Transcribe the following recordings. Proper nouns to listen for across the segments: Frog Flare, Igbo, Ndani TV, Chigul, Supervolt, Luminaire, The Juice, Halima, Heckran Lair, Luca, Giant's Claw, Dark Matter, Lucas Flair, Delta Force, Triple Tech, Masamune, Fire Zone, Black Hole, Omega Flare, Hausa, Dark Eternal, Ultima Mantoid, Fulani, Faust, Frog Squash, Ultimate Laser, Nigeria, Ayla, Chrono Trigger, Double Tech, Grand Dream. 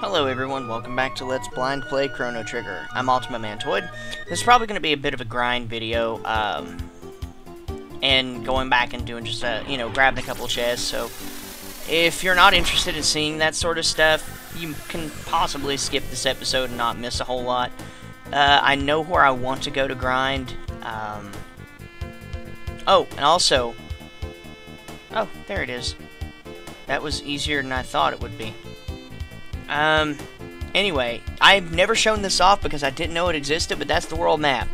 Hello everyone, welcome back to Let's Blind Play Chrono Trigger. I'm Ultima Mantoid. This is probably going to be a bit of a grind video, and going back and doing just a, grabbing a couple chests, so if you're not interested in seeing that sort of stuff, you can possibly skip this episode and not miss a whole lot. I know where I want to go to grind. Oh, and also... oh, there it is. That was easier than I thought it would be. Anyway, I've never shown this off because I didn't know it existed, but that's the world map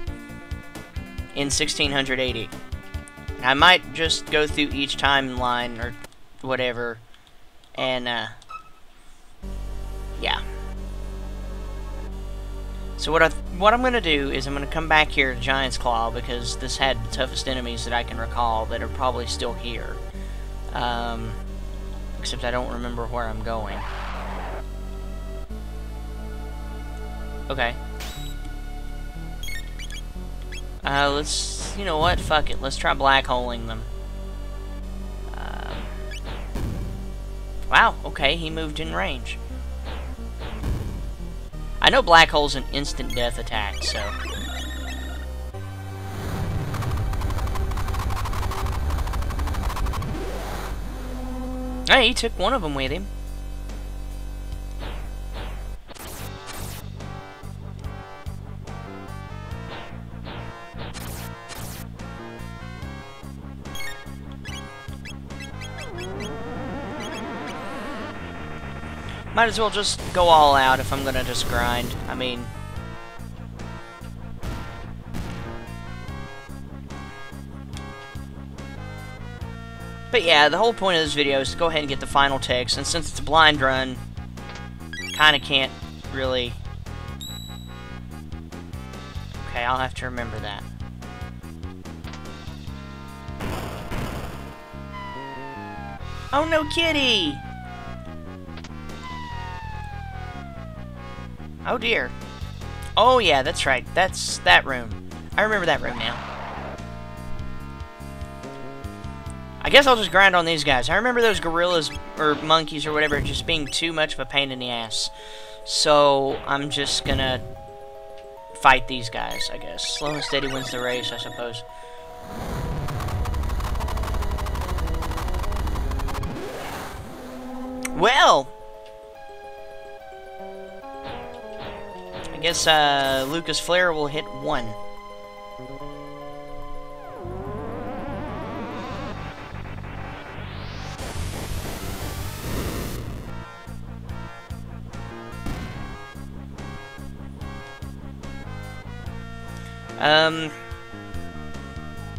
in 1680. I might just go through each timeline or whatever, and, yeah. So what I'm going to do is I'm going to come back here to Giant's Claw because this had the toughest enemies that I can recall that are probably still here. Except I don't remember where I'm going. Okay. Let's... you know what? Fuck it. Let's try black holing them. Wow, okay. He moved in range. I know black hole's an instant death attack, so... hey, he took one of them with him. Might as well just go all out if I'm gonna just grind. I mean... but yeah, the whole point of this video is to go ahead and get the final text, and since it's a blind run, kinda can't really... okay, I'll have to remember that. Oh no, kitty! Oh dear. Oh yeah, that's right. That's that room. I remember that room now. I guess I'll just grind on these guys. I remember those gorillas or monkeys or whatever just being too much of a pain in the ass. So I'm just gonna fight these guys, I guess. Slow and steady wins the race, I suppose. Well! I guess, Lucas Flair will hit one.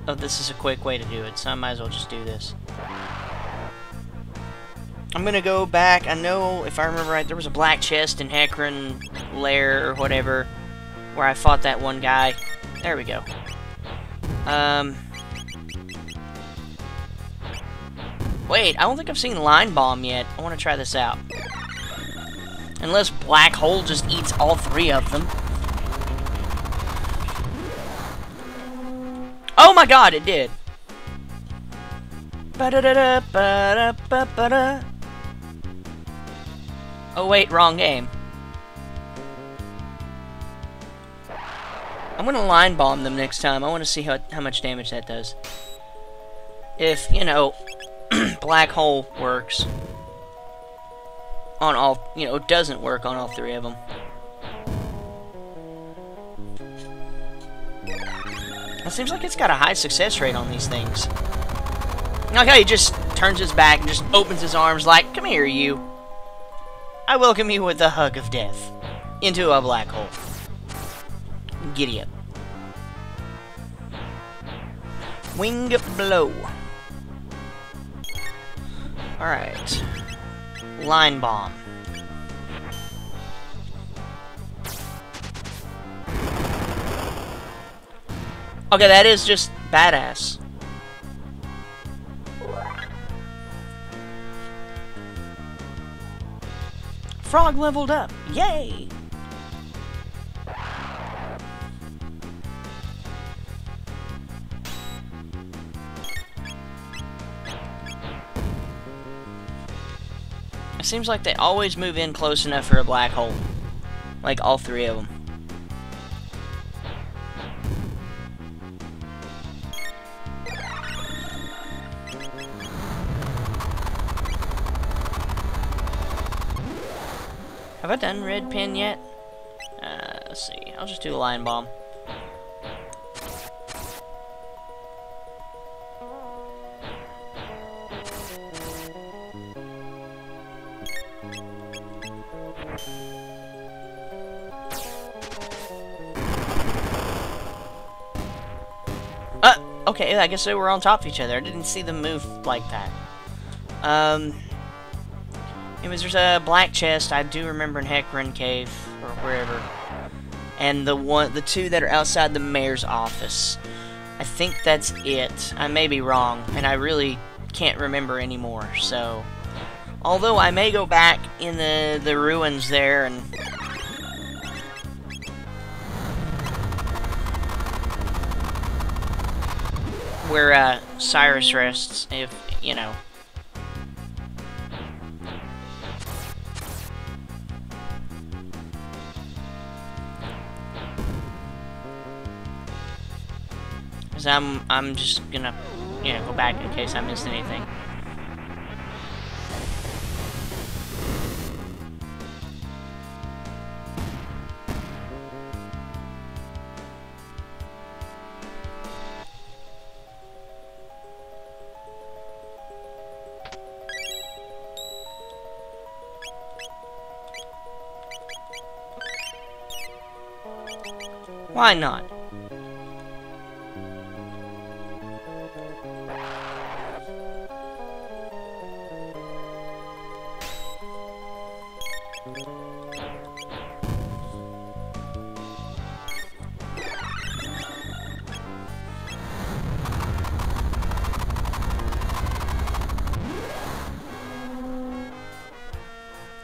Oh, this is a quick way to do it, so I might as well just do this. I'm gonna go back. I know, if I remember right, there was a black chest in Heckran Lair or whatever, where I fought that one guy. There we go. Wait, I don't think I've seen Line Bomb yet. I want to try this out. Unless Black Hole just eats all three of them. Oh my god, it did! Ba-da-da-da, ba-da-ba-ba-da. Oh wait, wrong game. I'm gonna line bomb them next time. I wanna see how much damage that does. If, you know, black hole works on all, doesn't work on all three of them. It seems like it's got a high success rate on these things. Like how he just turns his back and just opens his arms like, come here, you. I welcome you with a hug of death into a black hole. Giddy up. Wing blow. Alright. Line bomb. Okay, that is just badass. Frog leveled up. Yay! seems like they always move in close enough for a black hole. Like, all three of them. Have I done red pin yet? Let's see. I'll just do a line bomb. Okay, I guess they were on top of each other. I didn't see them move like that. Anyways, there's a black chest. I do remember in Heckran Cave or wherever, and the two that are outside the mayor's office. I think that's it. I may be wrong, and I really can't remember anymore. So, although I may go back in the ruins there and. Where Cyrus rests, if you know. Cause I'm just gonna, you know, go back in case I missed anything. Why not?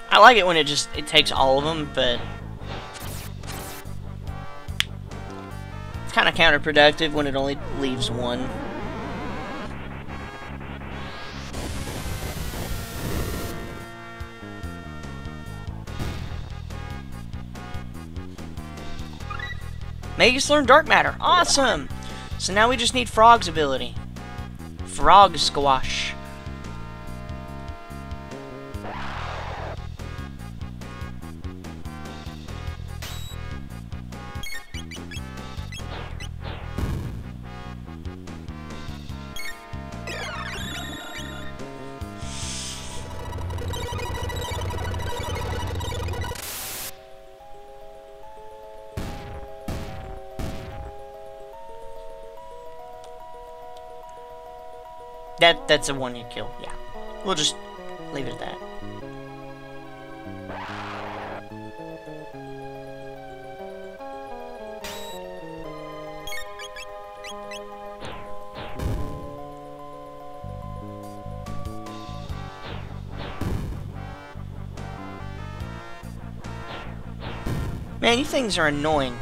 I like it when it takes all of them, but kind of counterproductive when it only leaves one. Magus learned Dark Matter. Awesome! So now we just need Frog's ability. Frog Squash. That's a one-hit kill, yeah. We'll just leave it at that. Man, these things are annoying.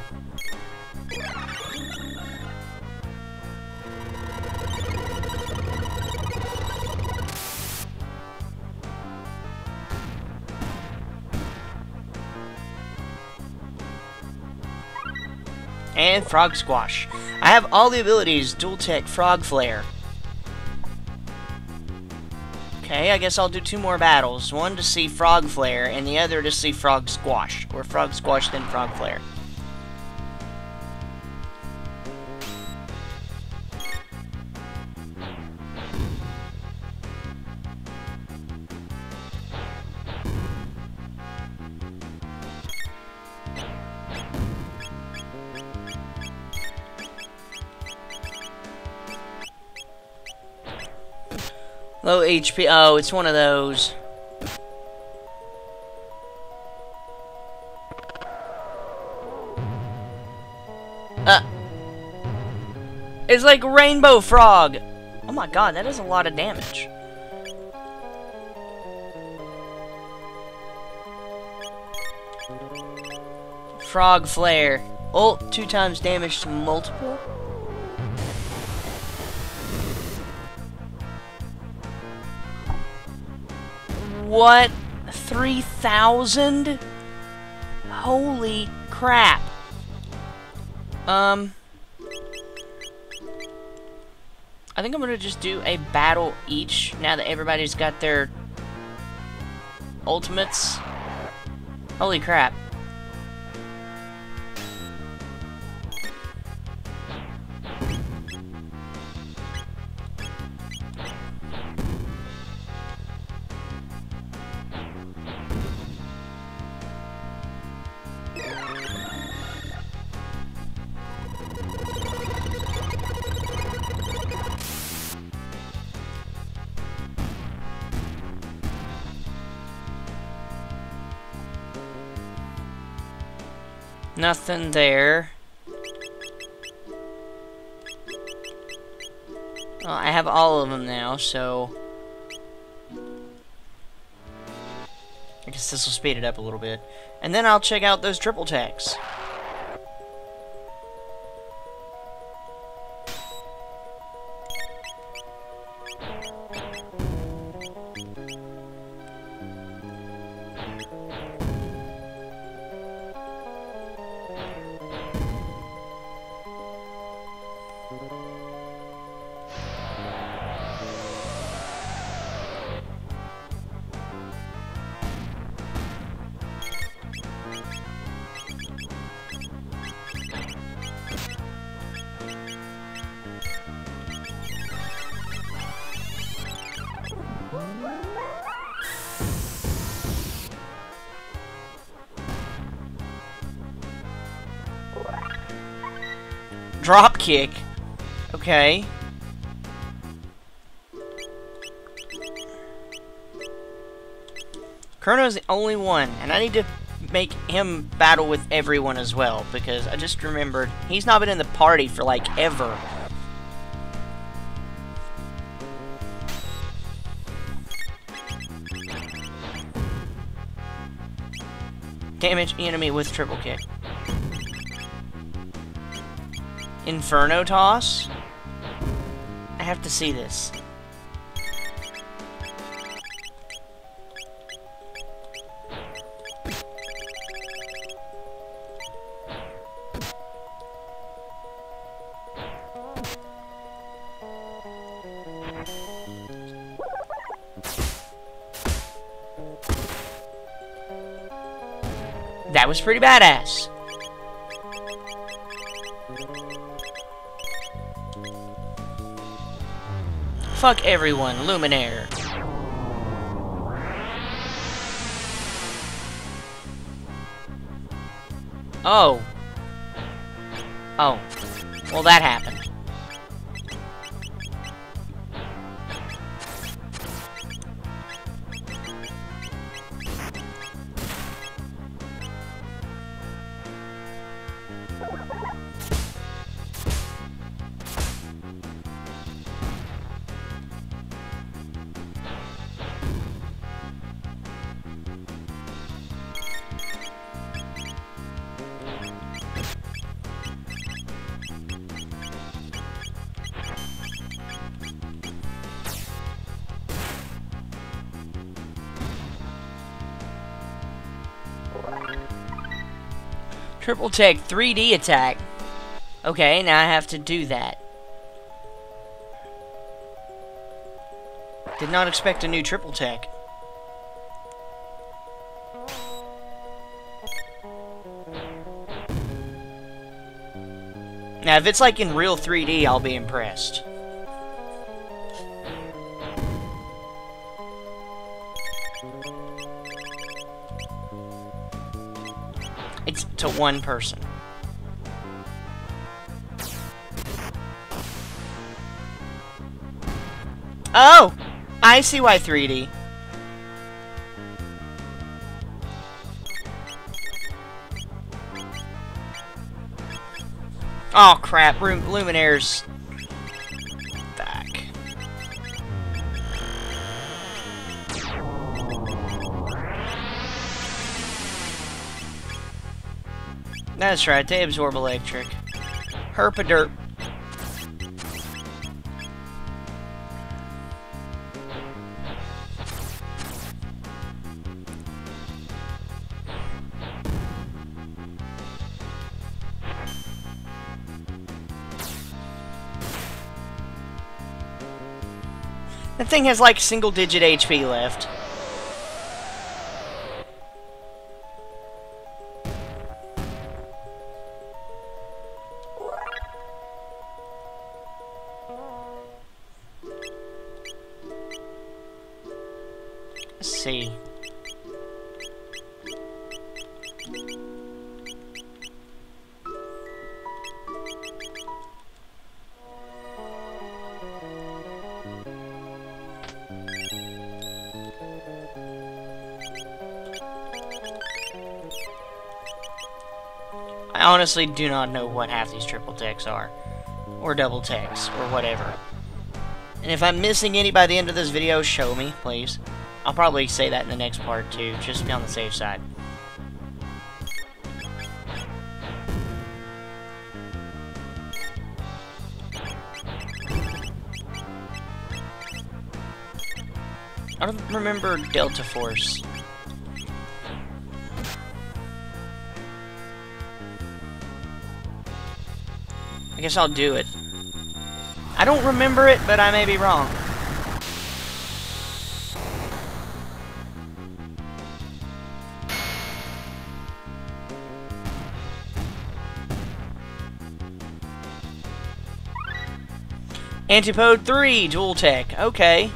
And Frog Squash. I have all the abilities, dual tech Frog Flare. Okay, I guess I'll do two more battles. One to see Frog Flare, and the other to see Frog Squash. Or Frog Squash, then Frog Flare. Low HP. Oh, it's one of those. It's like Rainbow Frog. Oh my god, that is a lot of damage. Frog Flare. Ult, 2 times damage to multiple. What 3,000? Holy crap. I think I'm gonna just do a battle each, now that everybody's got their ultimates. Holy crap. Nothing there. Well, I have all of them now, so I guess this will speed it up a little bit. And then I'll check out those triple attacks. Drop kick. Okay. Chrono's the only one, and I need to make him battle with everyone as well, because I just remembered he's not been in the party for like ever. Damage enemy with triple kick. Inferno Toss? I have to see this. That was pretty badass. Fuck everyone, Luminaire. Oh. Oh. Well, that happened. Triple Tech 3D attack. Okay, now I have to do that. Did not expect a new triple tech. Now, if it's like in real 3D, I'll be impressed. It's to one person. Oh! I see why 3D. Oh crap, Luminaire's back. That's right, they absorb electric. Herpaderp. That thing has like single-digit HP left. Let's see. I honestly do not know what half these triple techs are, or double techs, or whatever. And if I'm missing any by the end of this video, show me, please. I'll probably say that in the next part too, just to be on the safe side. I don't remember Delta Force. I guess I'll do it. I don't remember it, but I may be wrong. Antipode 3, dual tech. Okay.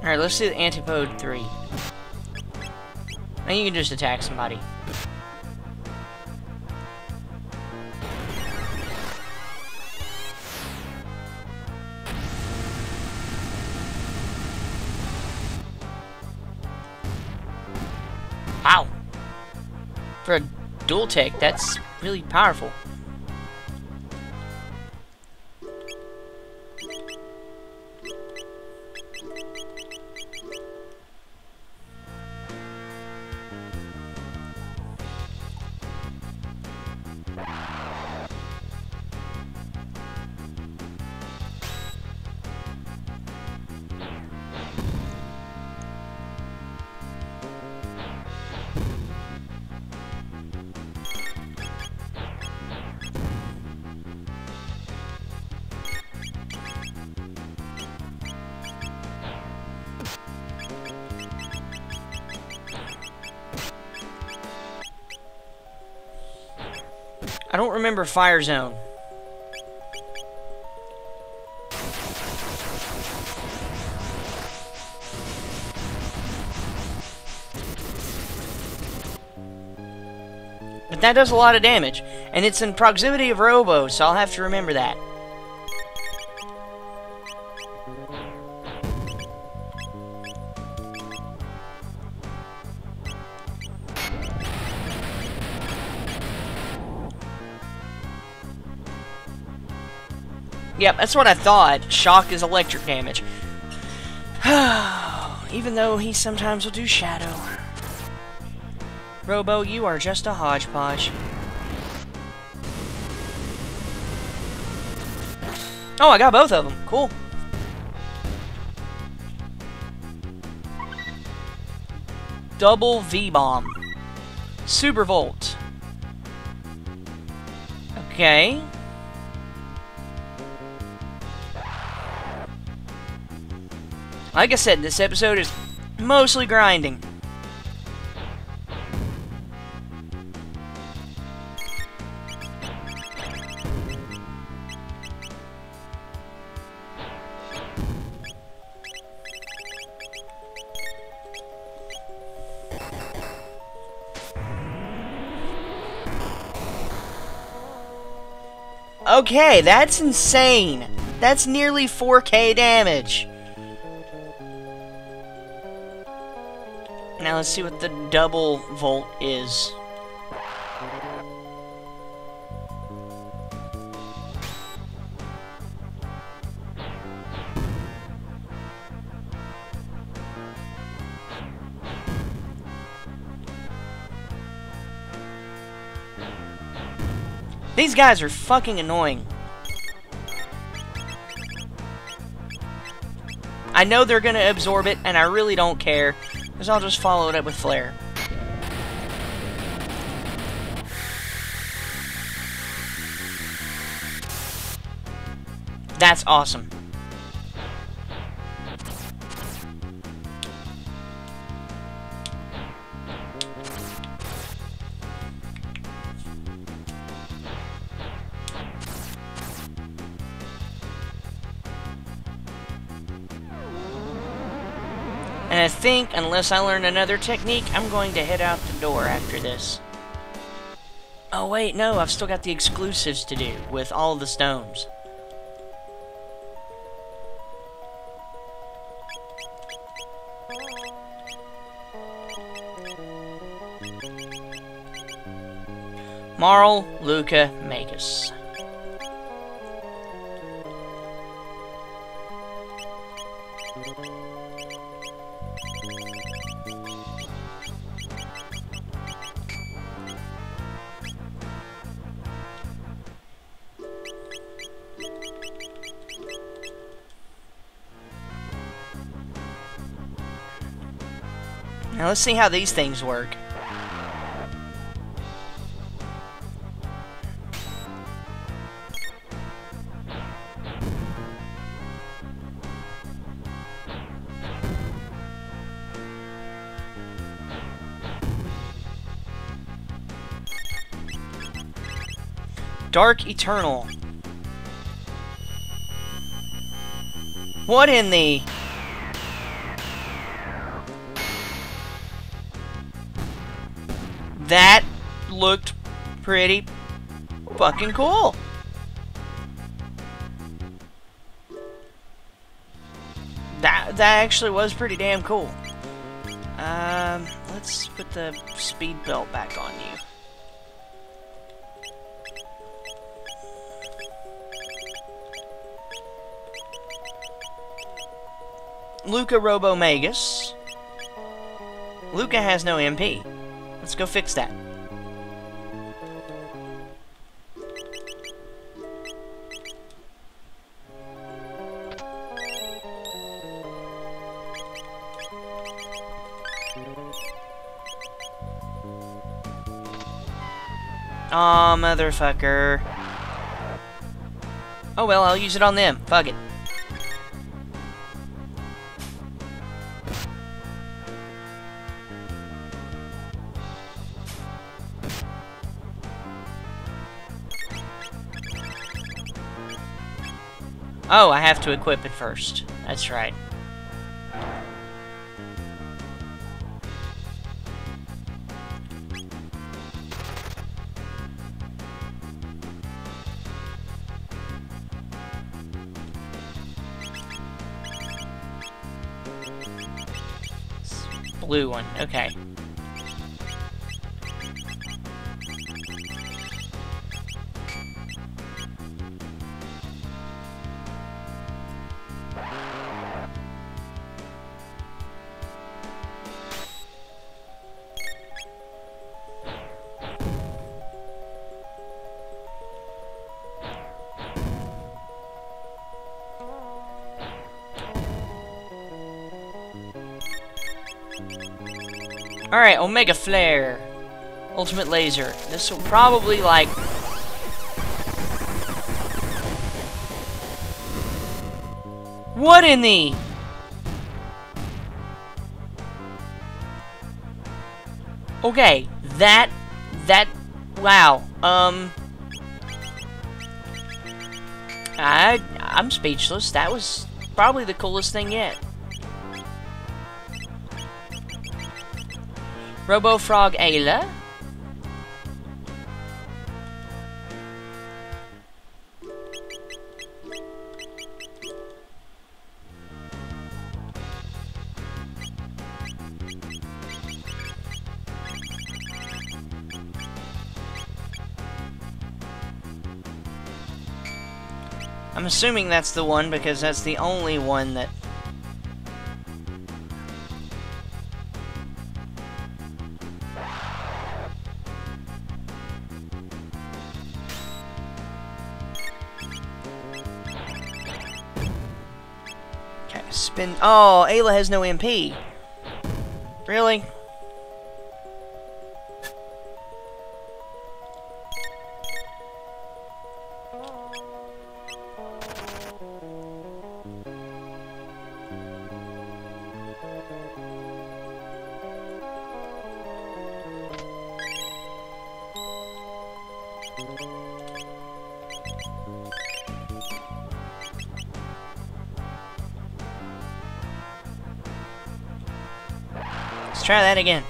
Alright, let's do the Antipode 3. Now you can just attack somebody. Wow! For a dual tech, that's really powerful. I don't remember Fire Zone. But that does a lot of damage, and it's in proximity of Robo, so I'll have to remember that. Yep, that's what I thought. Shock is electric damage. Even though he sometimes will do shadow. Robo, you are just a hodgepodge. Oh, I got both of them. Cool. Double V-bomb. Supervolt. Okay. Like I said, this episode is mostly grinding. Okay, that's insane. That's nearly 4K damage. Now let's see what the double volt is. These guys are fucking annoying. I know they're gonna absorb it, and I really don't care, because I'll just follow it up with Flare. That's awesome. And I think, unless I learn another technique, I'm going to head out the door after this. Oh wait, no, I've still got the exclusives to do with all the stones. Marl, Luca, Magus. Now let's see how these things work. Dark Eternal. What in the... That looked pretty fucking cool. That actually was pretty damn cool. Let's put the speed belt back on you. Luca Robo Magus. Luca has no MP. Let's go fix that. Aw, motherfucker. Oh well, I'll use it on them. Fuck it. Oh, I have to equip it first. That's right. Blue one, okay. Alright, Omega Flare. Ultimate Laser. This will probably, like... What in the... Okay, wow. I'm speechless. That was probably the coolest thing yet. Robofrog Ayla. I'm assuming that's the one because that's the only one that... been... Oh, Ayla has no MP. Really? Try that again.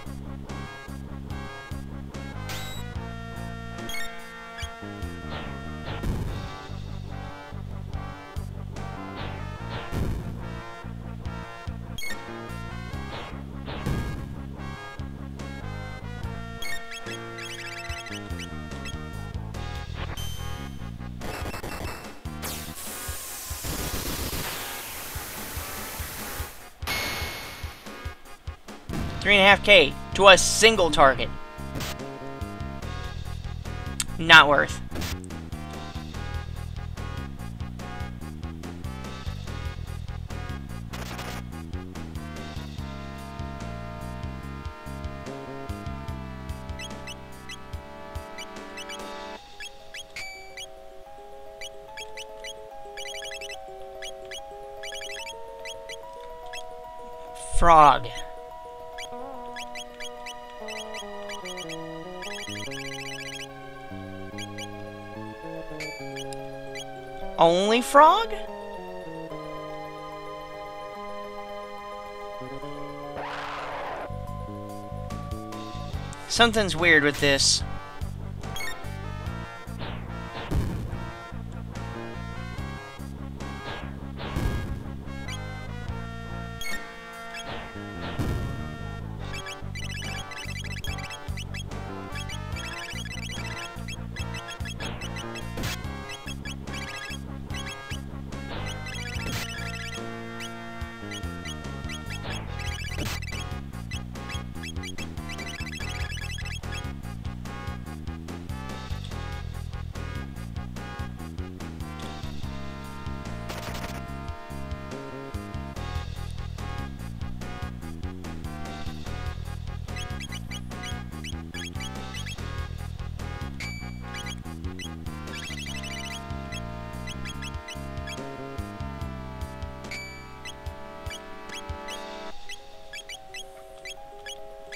Three and a half K to a single target. Not worth. Frog. Only frog? Something's weird with this.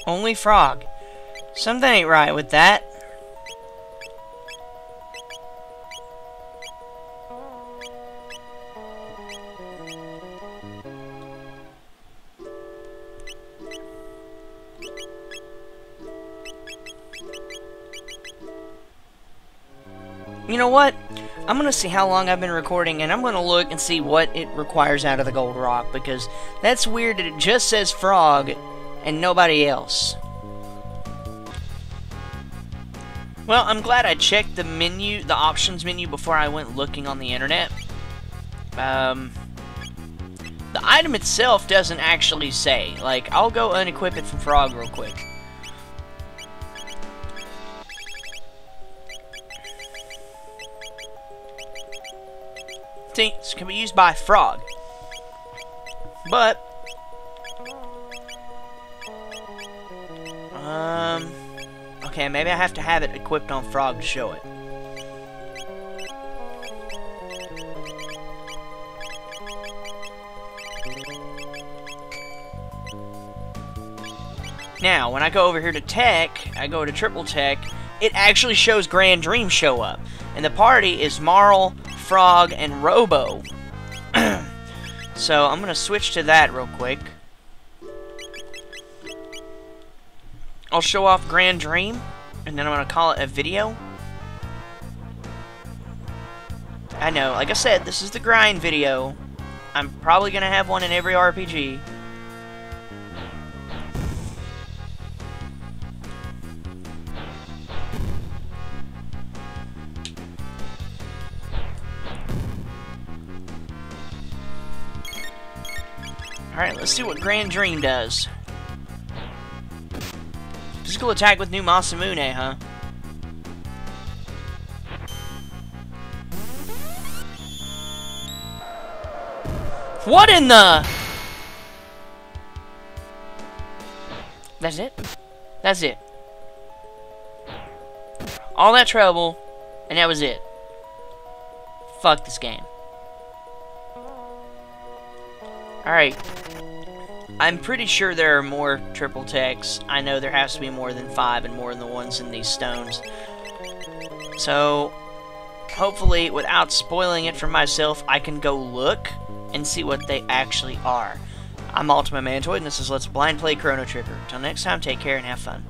Only frog. Something ain't right with that. You know what? I'm gonna see how long I've been recording, and I'm gonna look and see what it requires out of the gold rock, because that's weird that it just says frog and nobody else. Well, I'm glad I checked the menu, the options menu, before I went looking on the internet. The item itself doesn't actually say. Like, I'll go unequip it from Frog real quick. See, it can be used by Frog. But... okay, maybe I have to have it equipped on Frog to show it. Now, when I go over here to Tech, I go to Triple Tech, it actually shows Grand Dream show up. And the party is Marl, Frog, and Robo. So, I'm gonna switch to that real quick. I'll show off Grand Dream, and then I'm going to call it a video. I know, like I said, this is the grind video. I'm probably going to have one in every RPG. Alright, let's see what Grand Dream does. Physical attack with new Masamune, huh? What in the... That's it. That's it. All that trouble, and that was it. Fuck this game. Alright. I'm pretty sure there are more triple techs. I know there has to be more than 5 and more than the ones in these stones. So, hopefully, without spoiling it for myself, I can go look and see what they actually are. I'm Ultima Mantoid, and this is Let's Blind Play Chrono Trigger. Until next time, take care and have fun.